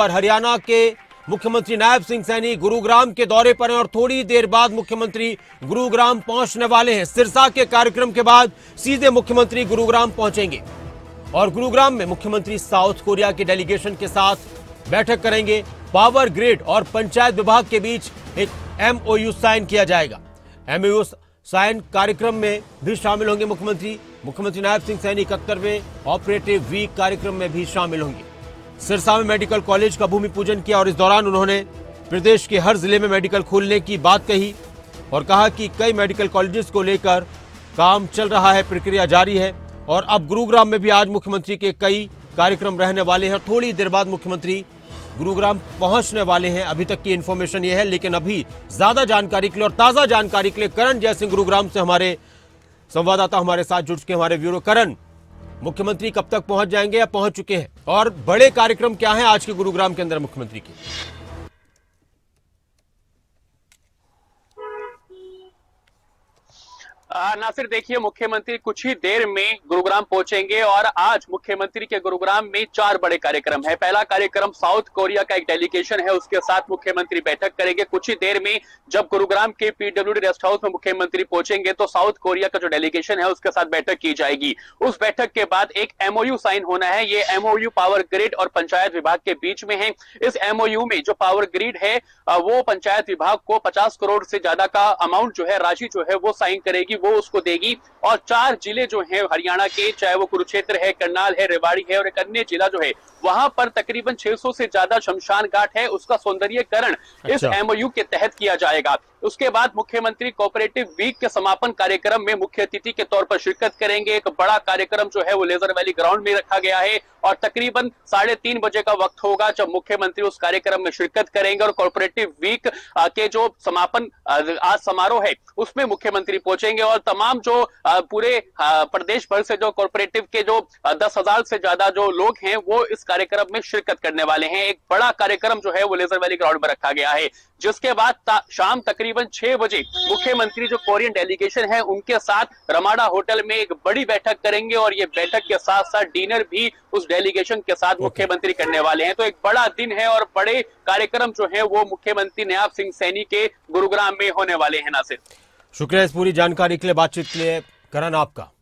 और हरियाणा के मुख्यमंत्री नायब सिंह सैनी गुरुग्राम के दौरे पर हैं और थोड़ी देर बाद मुख्यमंत्री गुरुग्राम पहुंचने वाले हैं। सिरसा के कार्यक्रम के बाद सीधे मुख्यमंत्री गुरुग्राम पहुंचेंगे और गुरुग्राम में मुख्यमंत्री साउथ कोरिया के डेलीगेशन के साथ बैठक करेंगे। पावर ग्रिड और पंचायत विभाग के बीच एक एमओयू साइन किया जाएगा। एमओयू साइन कार्यक्रम में भी शामिल होंगे मुख्यमंत्री नायब सिंह सैनी 71वें ऑपरेटिव वीक कार्यक्रम में भी शामिल होंगे। सिरसा में मेडिकल कॉलेज का भूमि पूजन किया और इस दौरान उन्होंने प्रदेश के हर जिले में मेडिकल खोलने की बात कही और कहा कि कई मेडिकल कॉलेजेस को लेकर काम चल रहा है, प्रक्रिया जारी है। और अब गुरुग्राम में भी आज मुख्यमंत्री के कई कार्यक्रम रहने वाले हैं। थोड़ी देर बाद मुख्यमंत्री गुरुग्राम पहुंचने वाले हैं, अभी तक की इन्फॉर्मेशन ये है। लेकिन अभी ज्यादा जानकारी के लिए और ताज़ा जानकारी के लिए करण जयसिंह गुरुग्राम से हमारे संवाददाता हमारे साथ जुड़ चुके हैं, हमारे ब्यूरो। करण, मुख्यमंत्री कब तक पहुंच जाएंगे या पहुंच चुके हैं और बड़े कार्यक्रम क्या हैं आज के गुरुग्राम के अंदर मुख्यमंत्री के? नासिर, देखिए मुख्यमंत्री कुछ ही देर में गुरुग्राम पहुंचेंगे और आज मुख्यमंत्री के गुरुग्राम में 4 बड़े कार्यक्रम है। पहला कार्यक्रम साउथ कोरिया का एक डेलीगेशन है, उसके साथ मुख्यमंत्री बैठक करेंगे। कुछ ही देर में जब गुरुग्राम के पीडब्ल्यूडी रेस्ट हाउस में मुख्यमंत्री पहुंचेंगे तो साउथ कोरिया का जो डेलीगेशन है उसके साथ बैठक की जाएगी। उस बैठक के बाद एक एमओयू साइन होना है। ये एमओयू पावर ग्रिड और पंचायत विभाग के बीच में है। इस एमओयू में जो पावर ग्रिड है वो पंचायत विभाग को 50 करोड़ से ज्यादा का अमाउंट जो है, राशि जो है वो साइन करेगी, वो उसको देगी। और 4 जिले जो हैं हरियाणा के, चाहे वो कुरुक्षेत्र है, करनाल है, रेवाड़ी है और एक अन्य जिला जो है वहां पर तकरीबन 600 से ज्यादा शमशान घाट है, उसका सौंदर्यीकरण इस एमओयू के तहत किया जाएगा। उसके बाद मुख्यमंत्री कोऑपरेटिव वीक के समापन कार्यक्रम में मुख्य अतिथि के तौर पर शिरकत करेंगे। एक बड़ा कार्यक्रम जो है वो लेजर वैली ग्राउंड में रखा गया है और तकरीबन 3:30 बजे का वक्त होगा जब मुख्यमंत्री उस कार्यक्रम में शिरकत करेंगे और कोऑपरेटिव वीक के जो समापन आज समारोह है उसमें मुख्यमंत्री पहुंचेंगे। और तमाम जो पूरे प्रदेश भर से जो कोऑपरेटिव के जो 10,000 से ज्यादा जो लोग हैं वो इस कार्यक्रम में शिरकत करने वाले हैं। एक बड़ा कार्यक्रम जो है वो लेजर वैली ग्राउंड में रखा गया है। जिसके बाद शाम तकरीबन 6 बजे मुख्यमंत्री जो कोरियन डेलीगेशन है उनके साथ रमाड़ा होटल में एक बड़ी बैठक करेंगे और ये बैठक के साथ साथ डिनर भी उस डेलीगेशन के साथ मुख्यमंत्री करने वाले हैं। तो एक बड़ा दिन है और बड़े कार्यक्रम जो है वो मुख्यमंत्री नायब सिंह सैनी के गुरुग्राम में होने वाले हैं। नासिर, शुक्रिया इस पूरी जानकारी के लिए, बातचीत के लिए करण आपका।